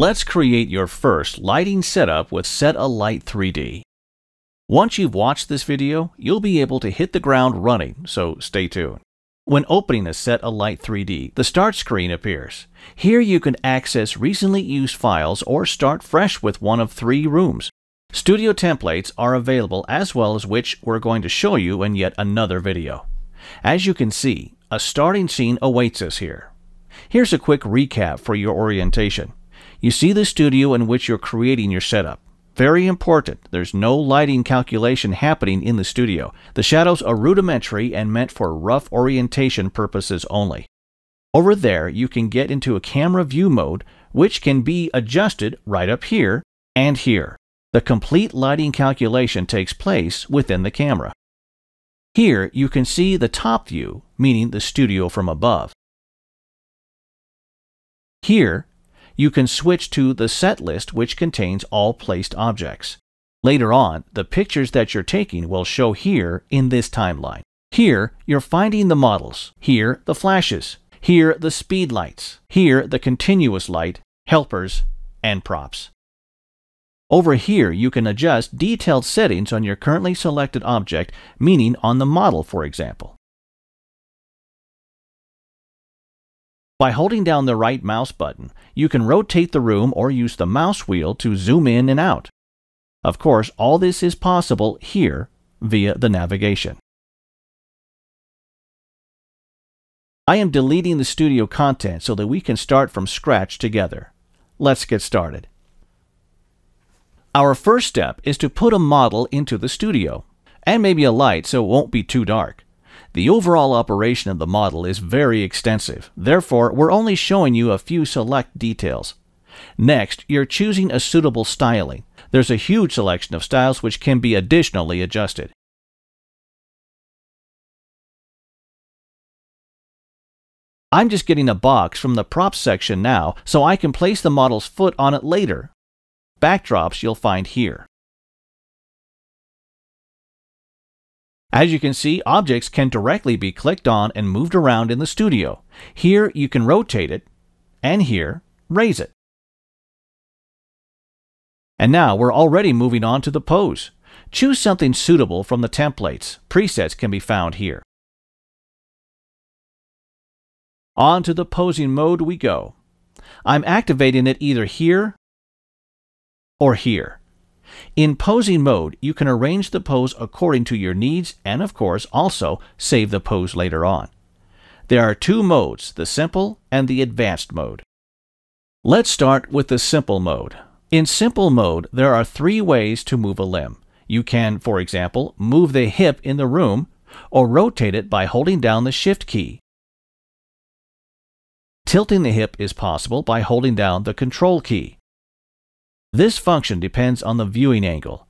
Let's create your first lighting setup with set.a.light 3D. Once you've watched this video, you'll be able to hit the ground running, so stay tuned. When opening a set.a.light 3D, the Start screen appears. Here you can access recently used files or start fresh with one of three rooms. Studio templates are available, as well as which we're going to show you in yet another video. As you can see, a starting scene awaits us here. Here's a quick recap for your orientation. You see the studio in which you're creating your setup. Very important, there's no lighting calculation happening in the studio. The shadows are rudimentary and meant for rough orientation purposes only. Over there, you can get into a camera view mode, which can be adjusted right up here and here. The complete lighting calculation takes place within the camera. Here, you can see the top view, meaning the studio from above. Here, you can switch to the set list, which contains all placed objects. Later on, the pictures that you're taking will show here in this timeline. Here, you're finding the models. Here, the flashes. Here, the speed lights. Here, the continuous light, helpers, and props. Over here, you can adjust detailed settings on your currently selected object, meaning on the model, for example. By holding down the right mouse button, you can rotate the room or use the mouse wheel to zoom in and out. Of course, all this is possible here via the navigation. I am deleting the studio content so that we can start from scratch together. Let's get started. Our first step is to put a model into the studio, and maybe a light so it won't be too dark. The overall operation of the model is very extensive, therefore we're only showing you a few select details. Next, you're choosing a suitable styling. There's a huge selection of styles which can be additionally adjusted. I'm just getting a box from the props section now, so I can place the model's foot on it later. Backdrops you'll find here. As you can see, objects can directly be clicked on and moved around in the studio. Here you can rotate it, and here, raise it. And now we're already moving on to the pose. Choose something suitable from the templates. Presets can be found here. On to the posing mode we go. I'm activating it either here or here. In posing mode, you can arrange the pose according to your needs and, of course, also save the pose later on. There are two modes, the simple and the advanced mode. Let's start with the simple mode. In simple mode, there are three ways to move a limb. You can, for example, move the hip in the room or rotate it by holding down the Shift key. Tilting the hip is possible by holding down the Control key. This function depends on the viewing angle.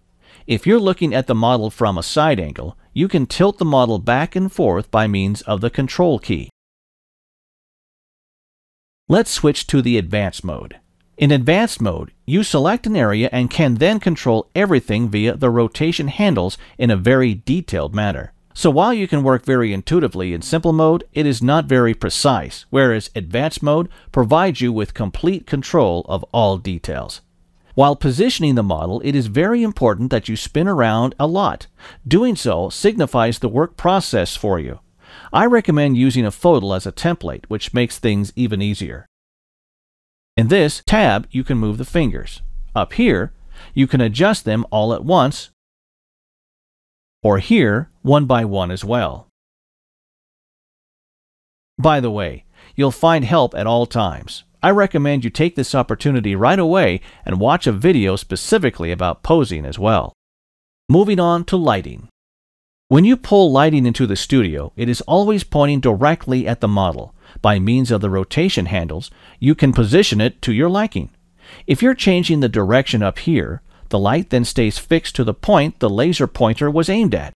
If you're looking at the model from a side angle, you can tilt the model back and forth by means of the Control key. Let's switch to the advanced mode. In advanced mode, you select an area and can then control everything via the rotation handles in a very detailed manner. So while you can work very intuitively in simple mode, it is not very precise, whereas advanced mode provides you with complete control of all details. While positioning the model, it is very important that you spin around a lot. Doing so signifies the work process for you. I recommend using a photo as a template, which makes things even easier. In this tab, you can move the fingers. Up here, you can adjust them all at once, or here, one by one as well. By the way, you'll find help at all times. I recommend you take this opportunity right away and watch a video specifically about posing as well. Moving on to lighting. When you pull lighting into the studio, it is always pointing directly at the model. By means of the rotation handles, you can position it to your liking. If you're changing the direction up here, the light then stays fixed to the point the laser pointer was aimed at.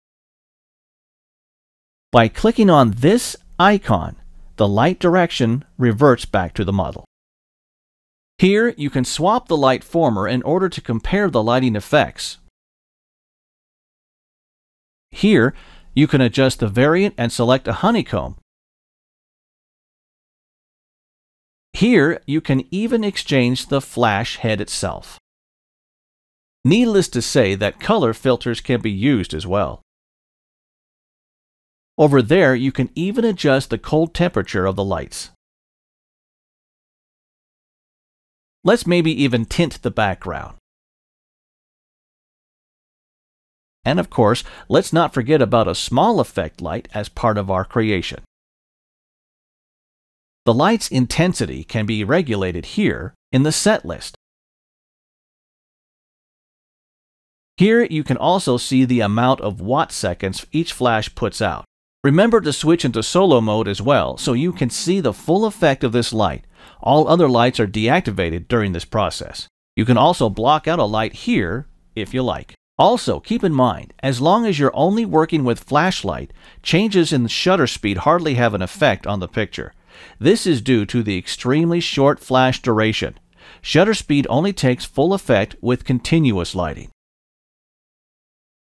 By clicking on this icon, the light direction reverts back to the model. Here, you can swap the light former in order to compare the lighting effects. Here, you can adjust the variant and select a honeycomb. Here, you can even exchange the flash head itself. Needless to say that color filters can be used as well. Over there, you can even adjust the cold temperature of the lights. Let's maybe even tint the background. And of course, let's not forget about a small effect light as part of our creation. The light's intensity can be regulated here in the set list. Here you can also see the amount of watt seconds each flash puts out. Remember to switch into solo mode as well so you can see the full effect of this light. All other lights are deactivated during this process. You can also block out a light here if you like. Also, keep in mind, as long as you're only working with flashlight, changes in shutter speed hardly have an effect on the picture. This is due to the extremely short flash duration. Shutter speed only takes full effect with continuous lighting.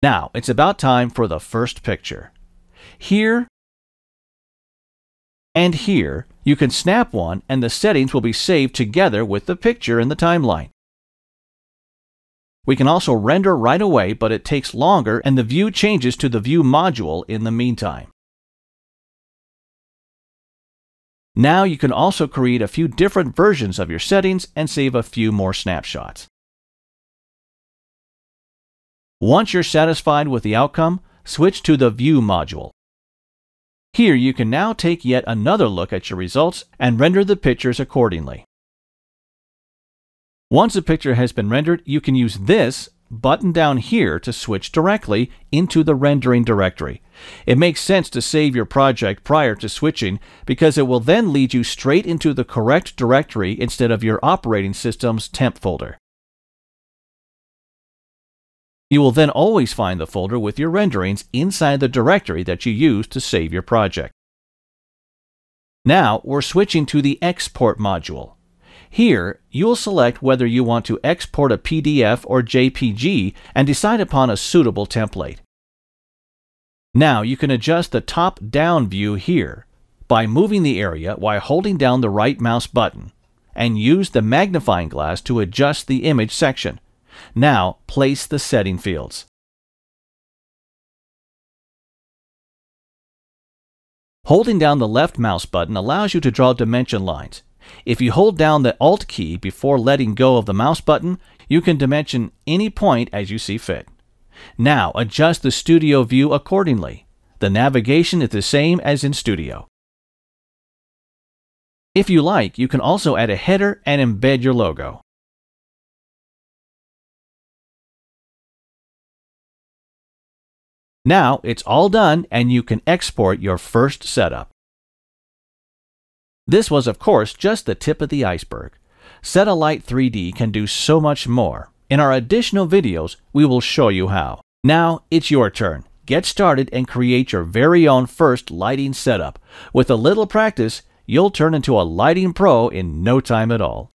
Now, it's about time for the first picture. Here and here, you can snap one and the settings will be saved together with the picture in the timeline. We can also render right away, but it takes longer and the view changes to the view module in the meantime. Now you can also create a few different versions of your settings and save a few more snapshots. Once you're satisfied with the outcome, switch to the View module. Here you can now take yet another look at your results and render the pictures accordingly. Once a picture has been rendered, you can use this button down here to switch directly into the rendering directory. It makes sense to save your project prior to switching because it will then lead you straight into the correct directory instead of your operating system's temp folder. You will then always find the folder with your renderings inside the directory that you used to save your project. Now we're switching to the export module. Here, you'll select whether you want to export a PDF or JPG and decide upon a suitable template. Now you can adjust the top-down view here by moving the area while holding down the right mouse button and use the magnifying glass to adjust the image section. Now, place the setting fields. Holding down the left mouse button allows you to draw dimension lines. If you hold down the Alt key before letting go of the mouse button, you can dimension any point as you see fit. Now, adjust the studio view accordingly. The navigation is the same as in studio. If you like, you can also add a header and embed your logo. Now, it's all done and you can export your first setup. This was, of course, just the tip of the iceberg. set.a.light 3D can do so much more. In our additional videos, we will show you how. Now, it's your turn. Get started and create your very own first lighting setup. With a little practice, you'll turn into a lighting pro in no time at all.